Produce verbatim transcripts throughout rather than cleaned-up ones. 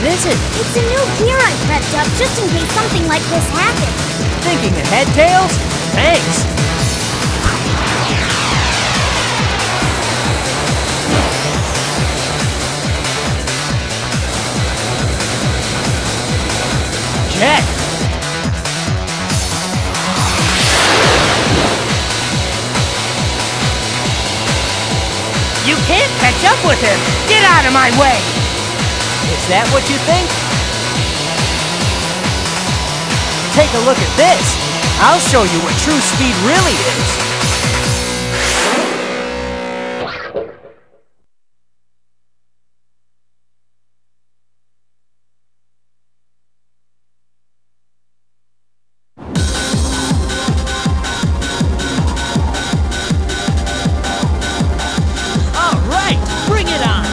What is it? It's a new gear I prepped up just in case something like this happens. Thinking ahead, Tails? Thanks! Jet! You can't catch up with him! Get out of my way! Is that what you think? Take a look at this. I'll show you what true speed really is. All right, bring it on.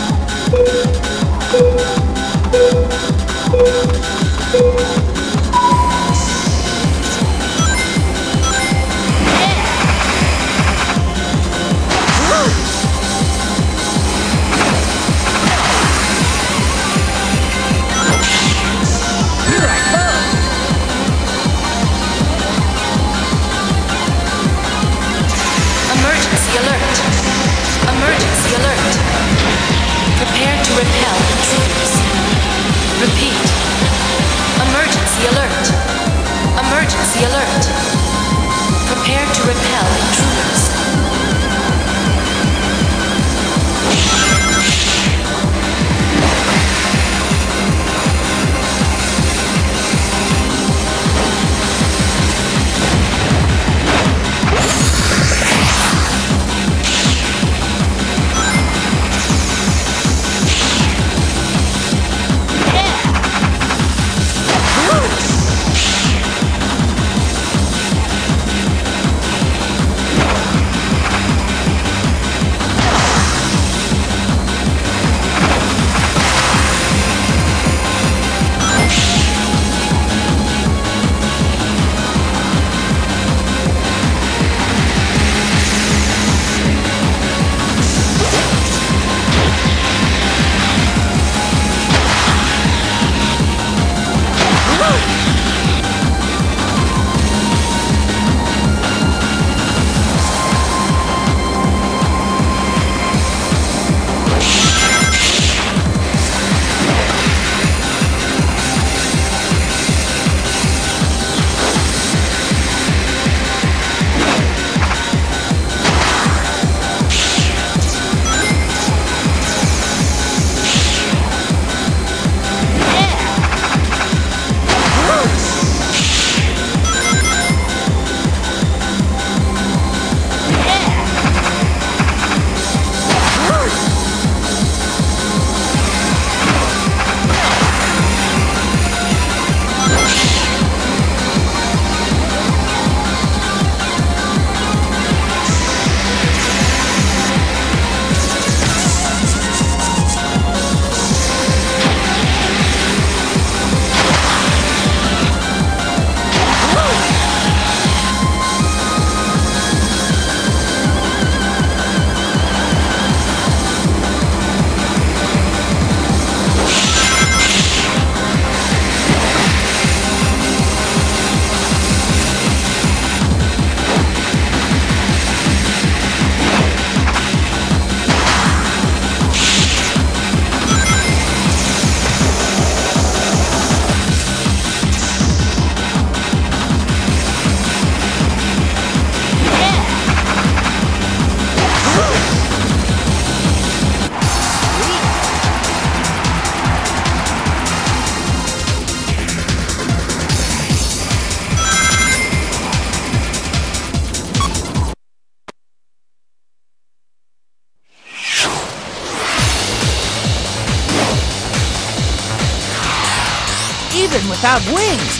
Even without wings,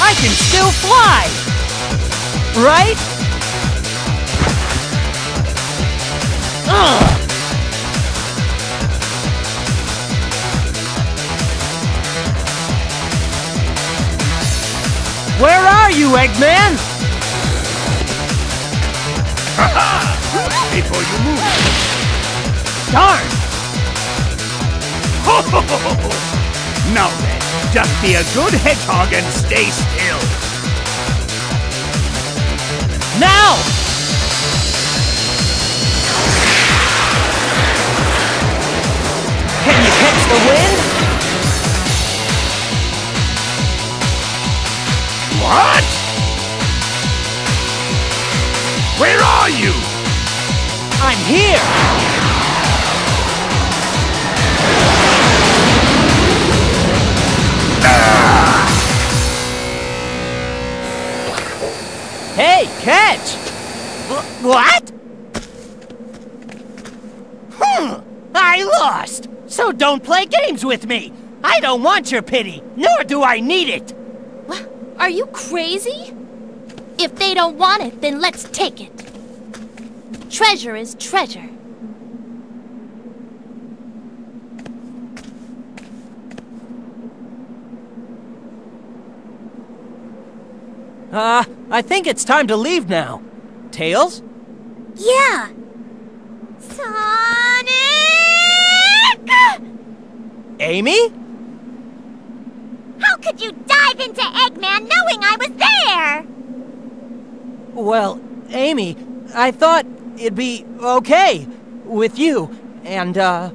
I can still fly! Right? Ugh. Where are you, Eggman? Before you move. Darn! Now then, just be a good hedgehog and stay still. Now! Can you catch the wind? What? Where are you? I'm here! Hey, catch! What? Hmm, I lost. So don't play games with me. I don't want your pity, nor do I need it. Are you crazy? If they don't want it, then let's take it. Treasure is treasure. Uh, I think it's time to leave now. Tails? Yeah! Sonic! Amy? How could you dive into Eggman knowing I was there? Well, Amy, I thought it'd be okay with you, and, uh...